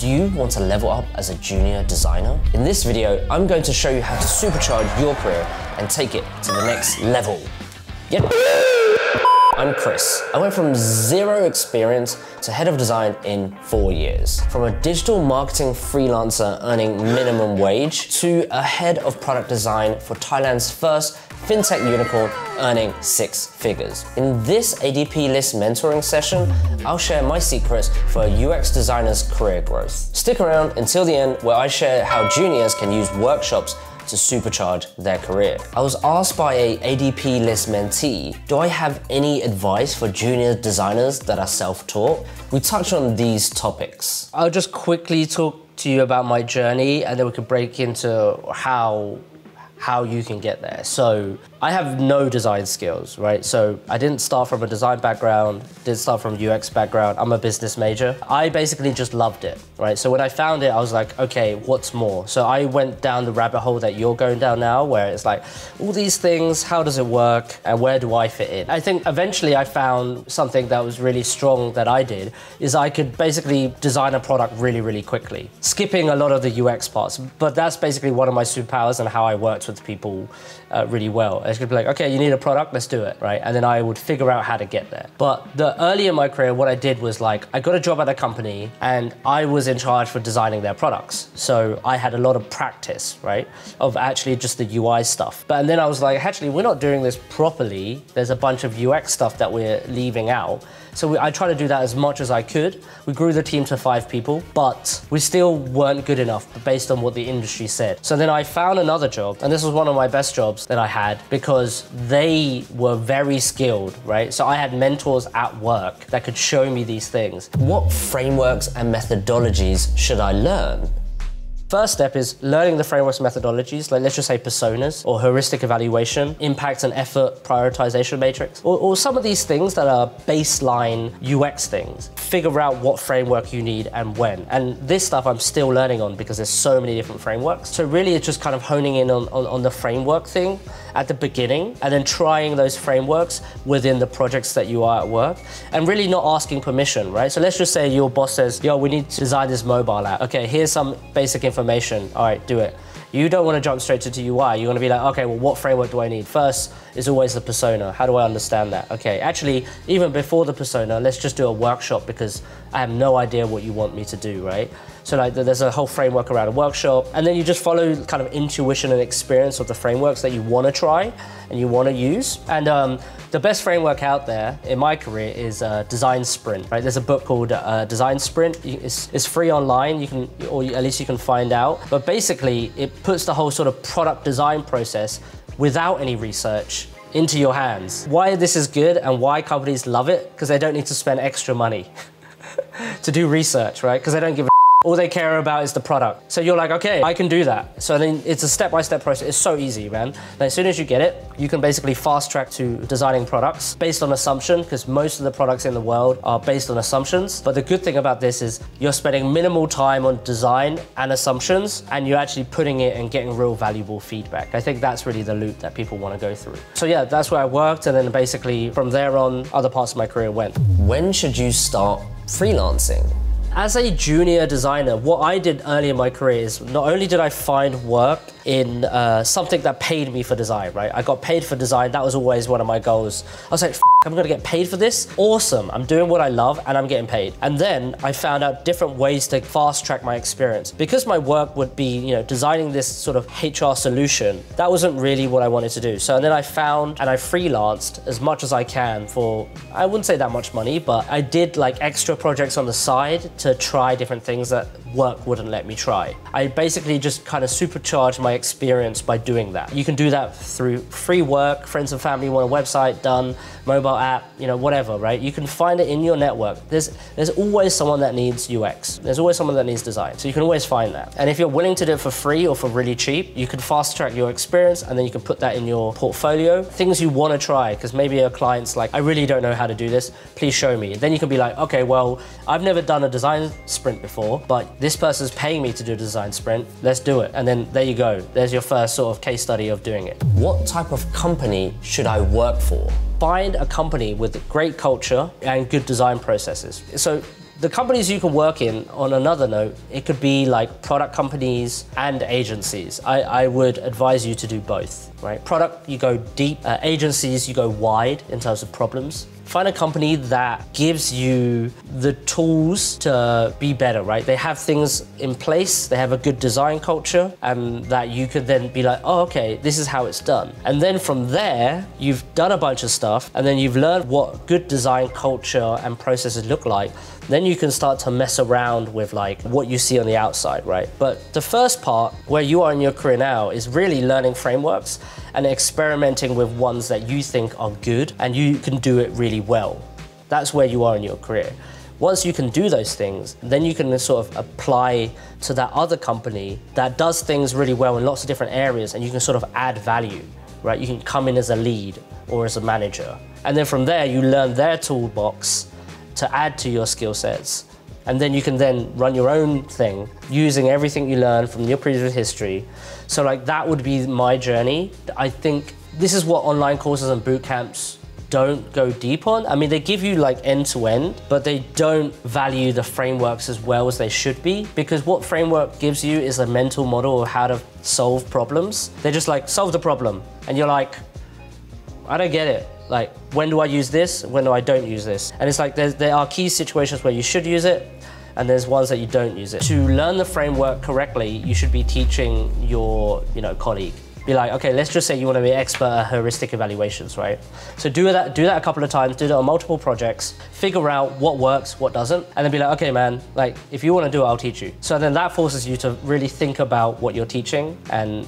Do you want to level up as a junior designer? In this video, I'm going to show you how to supercharge your career and take it to the next level. Yeah. I'm Chris. I went from zero experience to head of design in 4 years. From a digital marketing freelancer earning minimum wage to a head of product design for Thailand's first fintech unicorn earning 6 figures. In this ADP list mentoring session, I'll share my secrets for a UX designer's career growth. Stick around until the end where I share how juniors can use workshops to supercharge their career. I was asked by an ADP list mentee, do I have any advice for junior designers that are self-taught? We touch on these topics. I'll just quickly talk to you about my journey and then we can break into how you can get there. So I have no design skills, right? So I didn't start from a design background, didn't start from a UX background. I'm a business major. I basically just loved it, right? So when I found it, I was like, okay, what's more? So I went down the rabbit hole that you're going down now, where it's like, all these things, how does it work? And where do I fit in? I think eventually I found something that was really strong that I did, is I could basically design a product really, really quickly, skipping a lot of the UX parts. But that's basically one of my superpowers and how I worked with people really well. It's gonna be like, okay, you need a product, let's do it, right? And then I would figure out how to get there. But the early in my career, what I did was like, I got a job at a company and I was in charge for designing their products. So I had a lot of practice, right? Of actually just the UI stuff. But and then I was like, actually, we're not doing this properly. There's a bunch of UX stuff that we're leaving out. So I tried to do that as much as I could. We grew the team to 5 people, but we still weren't good enough based on what the industry said. So then I found another job, and this was one of my best jobs that I had because they were very skilled, right? So I had mentors at work that could show me these things. What frameworks and methodologies should I learn? First step is learning the frameworks and methodologies, like let's just say personas or heuristic evaluation, impact and effort prioritization matrix, or some of these things that are baseline UX things. Figure out what framework you need and when. And this stuff I'm still learning on because there's so many different frameworks. So really it's just kind of honing in on the framework thing at the beginning and then trying those frameworks within the projects that you are at work and really not asking permission, right? So let's just say your boss says, yo, we need to design this mobile app. Okay, here's some basic information. All right, do it. You don't want to jump straight to UI. You want to be like, okay, well, what framework do I need? First is always the persona. How do I understand that? Okay, actually, even before the persona, let's just do a workshop because I have no idea what you want me to do, right? So like there's a whole framework around a workshop and then you just follow kind of intuition and experience of the frameworks that you want to try and you want to use. And the best framework out there in my career is Design Sprint, right? There's a book called Design Sprint. It's free online, you can, or at least you can find out. But basically it puts the whole sort of product design process without any research into your hands. Why this is good and why companies love it, because they don't need to spend extra money to do research, right? Because they don't give a all they care about is the product. So you're like, okay, I can do that. So then it's a step-by-step process. It's so easy, man. And as soon as you get it, you can basically fast track to designing products based on assumption, because most of the products in the world are based on assumptions. But the good thing about this is you're spending minimal time on design and assumptions, and you're actually putting it and getting real valuable feedback. I think that's really the loop that people want to go through. So yeah, that's where I worked. And then basically from there on, other parts of my career went. When should you start freelancing? As a junior designer, what I did early in my career is not only did I find work in something that paid me for design, right? I got paid for design. That was always one of my goals. I was like, I'm gonna get paid for this? Awesome. I'm doing what I love and I'm getting paid. And then I found out different ways to fast track my experience. Because my work would be, you know, designing this sort of HR solution, that wasn't really what I wanted to do. So and then I found and I freelanced as much as I can for, I wouldn't say that much money, but I did like extra projects on the side to try different things that work wouldn't let me try. I basically just kind of supercharged my experience by doing that. You can do that through free work, friends and family want a website done, mobile app, you know, whatever, right? You can find it in your network. There's always someone that needs UX. There's always someone that needs design. So you can always find that. And if you're willing to do it for free or for really cheap, you can fast track your experience and then you can put that in your portfolio. Things you want to try, because maybe a client's like, I really don't know how to do this, please show me. Then you can be like, okay, well, I've never done a design sprint before, but this person's paying me to do a design sprint, let's do it. And then there you go. There's your first sort of case study of doing it. What type of company should I work for? Find a company with a great culture and good design processes. So The companies you can work in, on another note, it could be like product companies and agencies. I would advise you to do both, right? Product, you go deep. Agencies, you go wide in terms of problems. Find a company that gives you the tools to be better, right? They have things in place, they have a good design culture, and that you could then be like, oh, okay, this is how it's done. And then from there, you've done a bunch of stuff, and then you've learned what good design culture and processes look like. Then you can start to mess around with like what you see on the outside, right? But the first part where you are in your career now is really learning frameworks and experimenting with ones that you think are good and you can do it really well. That's where you are in your career. Once you can do those things, then you can sort of apply to that other company that does things really well in lots of different areas, and you can sort of add value, right? You can come in as a lead or as a manager. And then from there, you learn their toolbox to add to your skill sets. And then you can then run your own thing using everything you learn from your previous history. So like that would be my journey. I think this is what online courses and boot camps don't go deep on. I mean, they give you like end to end, but they don't value the frameworks as well as they should be, because what framework gives you is a mental model of how to solve problems. They're just like, solve the problem. And you're like, I don't get it. Like, when do I use this? When do I don't use this? And it's like, there are key situations where you should use it, and there's ones that you don't use it. To learn the framework correctly, you should be teaching your colleague. Be like, okay, let's just say you want to be expert at heuristic evaluations, right? So do that a couple of times, do that on multiple projects, figure out what works, what doesn't, and then be like, okay, man, like, if you want to do it, I'll teach you. So then that forces you to really think about what you're teaching and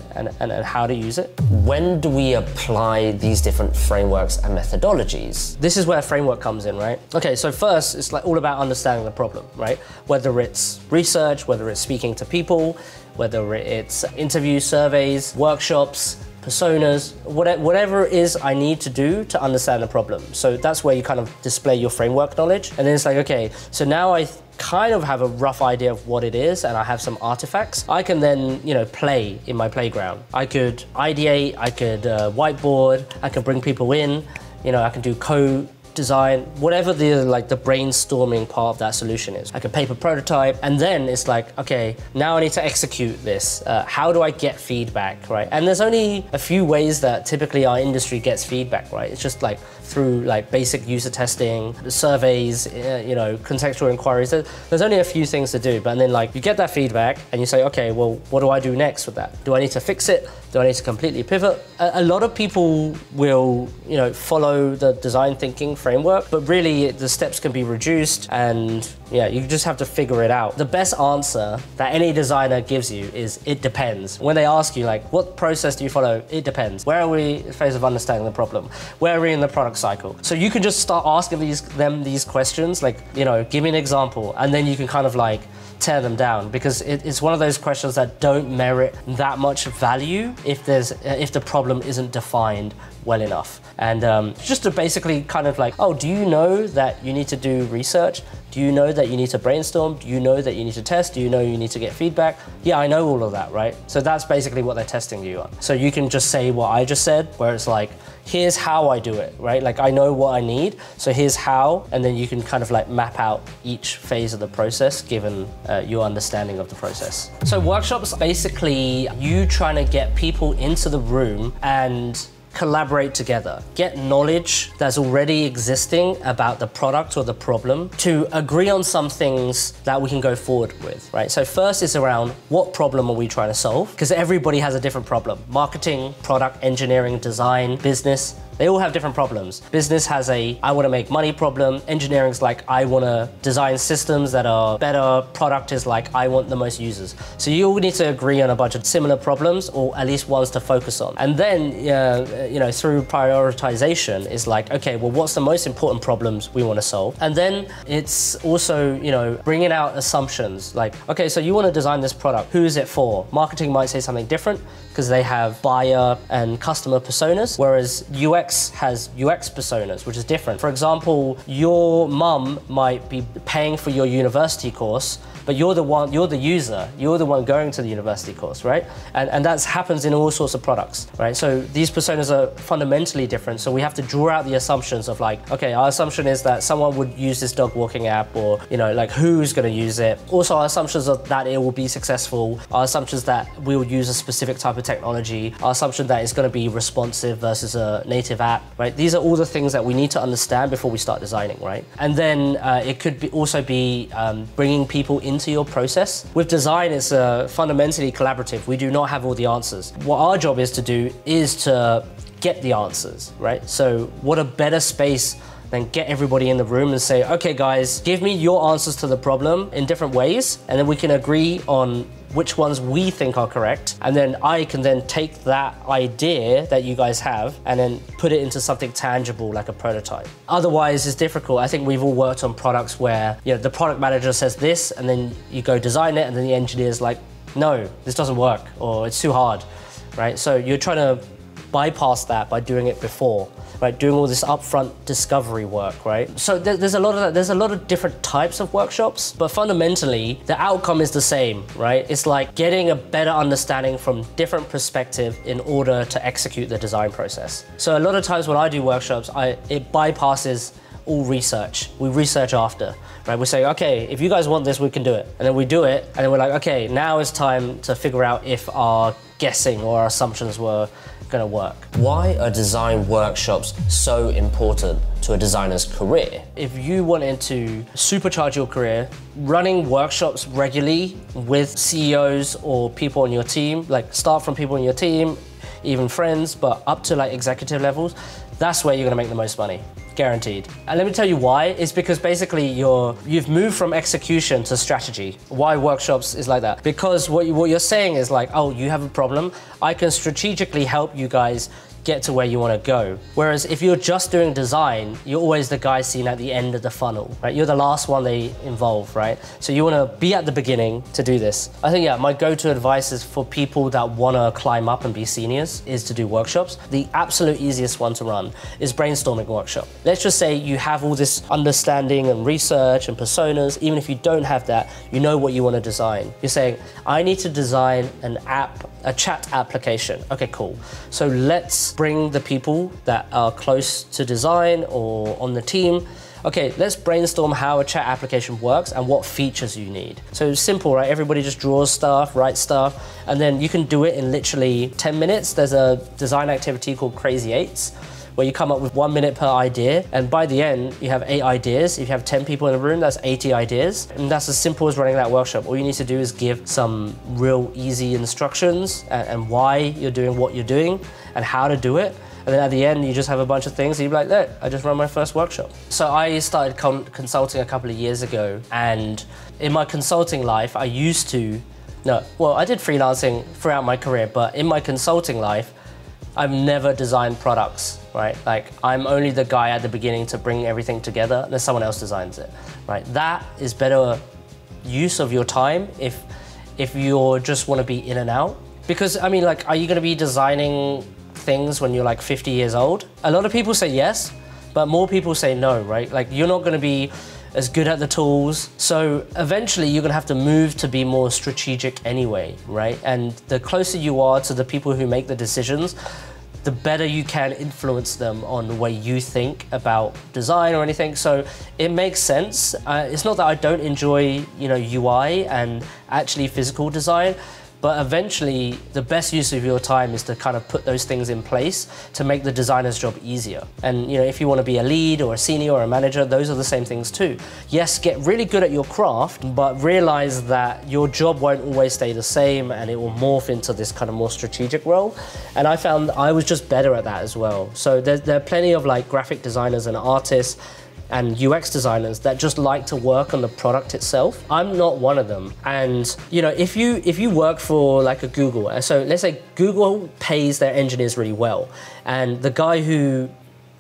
how to use it. When do we apply these different frameworks and methodologies? This is where framework comes in, right? Okay, so first, it's like all about understanding the problem, right? Whether it's research, whether it's speaking to people, whether it's interviews, surveys, workshops, personas, whatever it is I need to do to understand the problem. So that's where you kind of display your framework knowledge. And then it's like, okay, so now I kind of have a rough idea of what it is and I have some artifacts. I can then, play in my playground. I could ideate, I could whiteboard, I could bring people in, I can do co-design, whatever the brainstorming part of that solution is. I could paper prototype, and then it's like, okay, now I need to execute this. How do I get feedback, right? And there's only a few ways that typically our industry gets feedback, right? It's just like through like basic user testing, surveys, contextual inquiries. There's only a few things to do, but then like you get that feedback and you say, okay, well, what do I do next with that? Do I need to fix it? Do I need to completely pivot? A lot of people will, follow the design thinking framework, but really the steps can be reduced, and yeah, you just have to figure it out. The best answer that any designer gives you is it depends. When they ask you like, what process do you follow? It depends. Where are we in the phase of understanding the problem? Where are we in the product cycle? So you can just start asking them these questions, like, give me an example, and then you can kind of like tear them down, because it's one of those questions that don't merit that much value if the problem isn't defined well enough. And just to basically kind of like, oh, do you know that you need to do research? Do you know that you need to brainstorm? Do you know that you need to test? Do you know you need to get feedback? Yeah, I know all of that, right? So that's basically what they're testing you on. So you can just say what I just said, where it's like, here's how I do it, right? Like, I know what I need, so here's how, and then you can kind of like map out each phase of the process given your understanding of the process. So workshops, basically you trying to get people into the room and collaborate together, get knowledge that's already existing about the product or the problem to agree on some things that we can go forward with, right? So first is around what problem are we trying to solve? Because everybody has a different problem. Marketing, product, engineering, design, business, they all have different problems. Business has a, I want to make money problem. Engineering's like, I want to design systems that are better. Product is like, I want the most users. So you all need to agree on a bunch of similar problems, or at least ones to focus on. And then, through prioritization is like, okay, well, what's the most important problems we want to solve? And then it's also, bringing out assumptions like, okay, so you want to design this product. Who is it for? Marketing might say something different because they have buyer and customer personas, whereas UX has UX personas, which is different. For example, your mum might be paying for your university course, but you're the one, you're the user, you're the one going to the university course, right? And that happens in all sorts of products, right? So these personas are fundamentally different. So we have to draw out the assumptions of like, okay, our assumption is that someone would use this dog walking app, or, you know, like who's going to use it. Also our assumptions of that it will be successful, our assumptions that we will use a specific type of technology, our assumption that it's going to be responsive versus a native app, right? These are all the things that we need to understand before we start designing, right? And then it could be also be bringing people into your process. With design, it's fundamentally collaborative. We do not have all the answers. What our job is to do is to get the answers, right? So what a better space then get everybody in the room and say, okay guys, give me your answers to the problem in different ways, and then we can agree on which ones we think are correct. And then I can then take that idea that you guys have and then put it into something tangible, like a prototype. Otherwise it's difficult. I think we've all worked on products where, you know, the product manager says this, and then you go design it, and then the engineer's like, no, this doesn't work, or it's too hard, right? So you're trying to bypass that by doing it before, right? Doing all this upfront discovery work, right? So there's a lot of that, there's a lot of different types of workshops, but fundamentally the outcome is the same, right? It's like getting a better understanding from different perspectives in order to execute the design process. So a lot of times when I do workshops, it bypasses all research. We research after, right? We say, okay, if you guys want this, we can do it. And then we do it, and then we're like, okay, now it's time to figure out if our guessing or our assumptions were gonna work. Why are design workshops so important to a designer's career? If you wanted to supercharge your career, running workshops regularly with CEOs or people on your team, like start from people on your team, even friends, but up to like executive levels, that's where you're gonna make the most money. Guaranteed. And let me tell you why. It's because basically you've moved from execution to strategy. Why workshops is like that? Because what you're saying is like, oh, you have a problem, I can strategically help you guys get to where you want to go. Whereas if you're just doing design, you're always the guy seen at the end of the funnel, right? You're the last one they involve, right? So you want to be at the beginning to do this. I think, yeah, my go-to advice is for people that want to climb up and be seniors is to do workshops. The absolute easiest one to run is brainstorming workshop. Let's just say you have all this understanding and research and personas. Even if you don't have that, you know what you want to design. You're saying, I need to design an app, a chat application. Okay, cool. So let's bring the people that are close to design or on the team. Okay, let's brainstorm how a chat application works and what features you need. So simple, right? Everybody just draws stuff, writes stuff, and then you can do it in literally 10 minutes. There's a design activity called Crazy Eights, where you come up with 1 minute per idea, and by the end, you have 8 ideas. If you have 10 people in a room, that's 80 ideas. And that's as simple as running that workshop. All you need to do is give some real easy instructions and why you're doing what you're doing and how to do it. And then at the end, you just have a bunch of things and you're like, look, I just ran my first workshop. So I started consulting a couple of years ago, and in my consulting life, I used to, no, well, I did freelancing throughout my career, but in my consulting life, I've never designed products, right? Like, I'm only the guy at the beginning to bring everything together, and then someone else designs it, right? That is better use of your time if you just want to be in and out. Because, I mean, like, are you going to be designing things when you're like 50 years old? A lot of people say yes, but more people say no, right? Like, you're not going to be as good at the tools. So eventually you're gonna have to move to be more strategic anyway, right? And the closer you are to the people who make the decisions, the better you can influence them on the way you think about design or anything. So it makes sense. It's not that I don't enjoy, you know, UI and actually physical design, but eventually the best use of your time is to kind of put those things in place to make the designer's job easier. And, you know, if you want to be a lead or a senior or a manager, those are the same things too. Yes, get really good at your craft, but realize that your job won't always stay the same, and it will morph into this kind of more strategic role. And I found I was just better at that as well. So there are plenty of like graphic designers and artists and UX designers that just like to work on the product itself. I'm not one of them. And, you know, if you work for like a Google, so let's say Google pays their engineers really well, and the guy who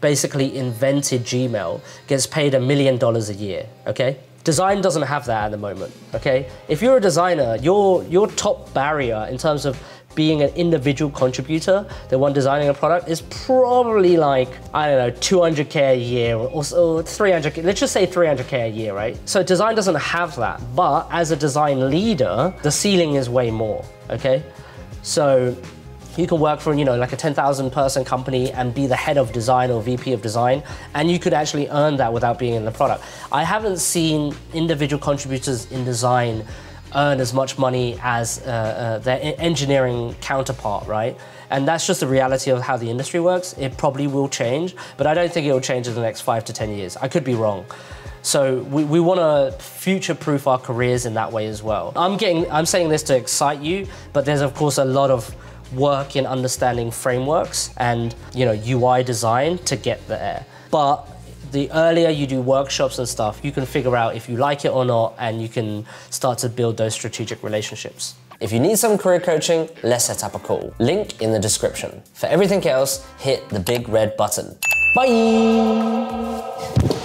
basically invented Gmail gets paid $1 million a year, okay? Design doesn't have that at the moment, okay? If you're a designer, your top barrier in terms of being an individual contributor, the one designing a product, is probably like, I don't know, 200K a year or 300K, let's just say 300K a year, right? So design doesn't have that, but as a design leader, the ceiling is way more, okay? So you can work for, you know, like a 10,000 person company and be the head of design or VP of design, and you could actually earn that without being in the product. I haven't seen individual contributors in design earn as much money as their engineering counterpart, right? And that's just the reality of how the industry works. It probably will change, but I don't think it will change in the next 5 to 10 years. I could be wrong. So we want to future-proof our careers in that way as well. I'm saying this to excite you, but there's of course a lot of work in understanding frameworks and, you know, UI design to get there. But the earlier you do workshops and stuff, you can figure out if you like it or not, and you can start to build those strategic relationships. If you need some career coaching, let's set up a call. Link in the description. For everything else, hit the big red button. Bye!